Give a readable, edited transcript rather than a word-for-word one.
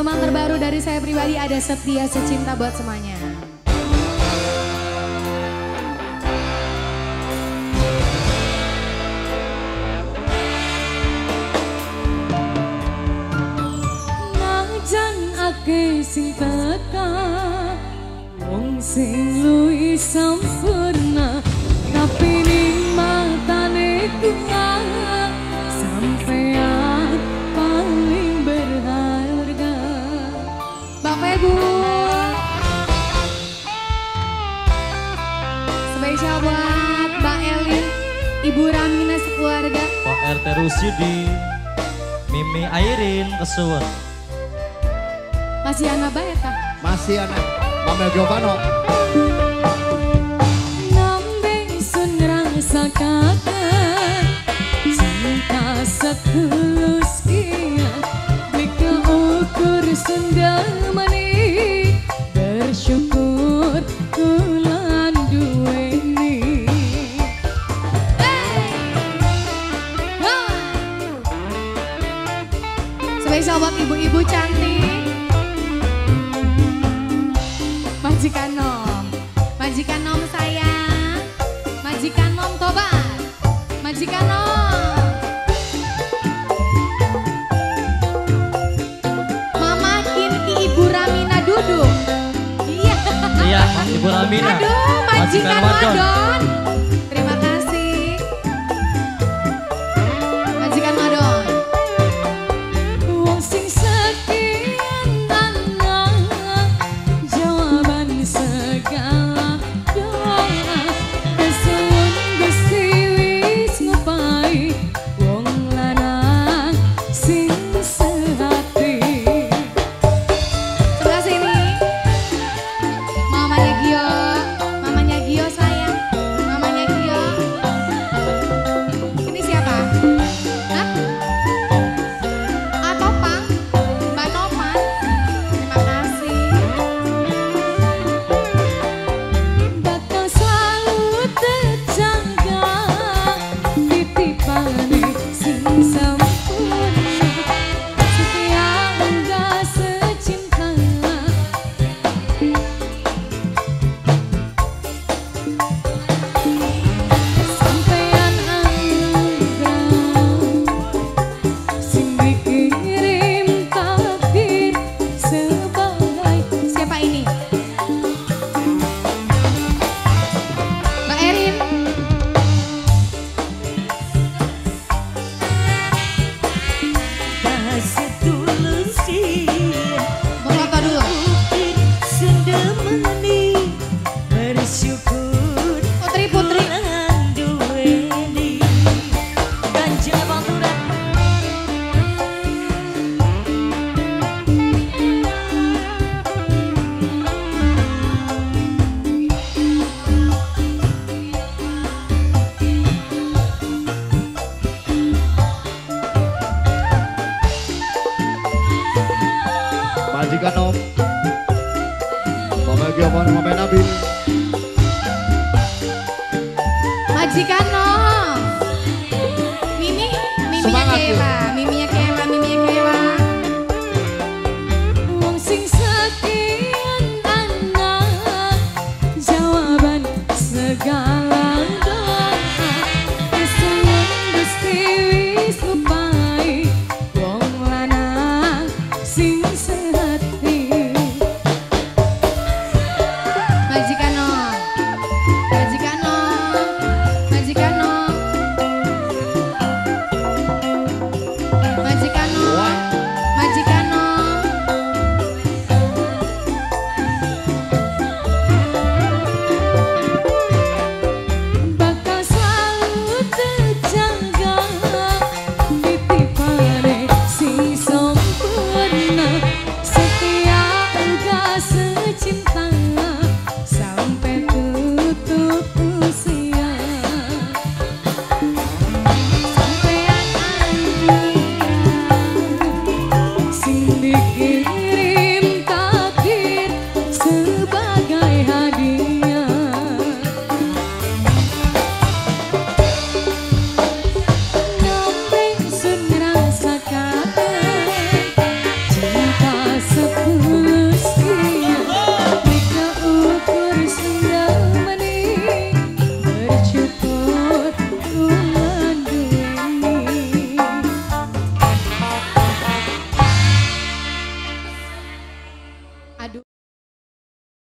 teman terbaru dari saya pribadi, ada Setia Secinta buat semuanya. Nangjan ake sing teka, wong sing luwih sempurna, tapi ning matane kuwi sampean paling berharga. Bapak Ibu, spesial buat Mbak Elin, Ibu Ramina sekeluarga, Pak RT Rusidi, Mimi Airin kesuwen. Masih anak bae ta? Masih anak Mamel Giovano. Nambeng sun rangsa kakak setulus kian, mereka ukur sendal manis, bersyukur kulan duweni. Spesial buat ibu-ibu cantik, majikan nom sayang, majikan nom tobat, majikan nom. Iya, Ibu Ramina. Aduh, majikan Madon. Terima kasih. Majikan Madon. Wong sing sekian tanah, jawaban segala doa, kesuwun Gusti wis ngupahi wong lanang sing sehati. Terima kasih ini. Mamanya Gio sayang, mamanya Gio. Ini siapa? Hah? Atopang, Mbak Noman. Terima kasih. Bakal selalu terjaga, titipane sing sempurna, setia engkau secinta. Majikan Om, Mama Giovon, Mama Nabi. Majikan Om, Mimi, Miminya Keva, Miminya Keva.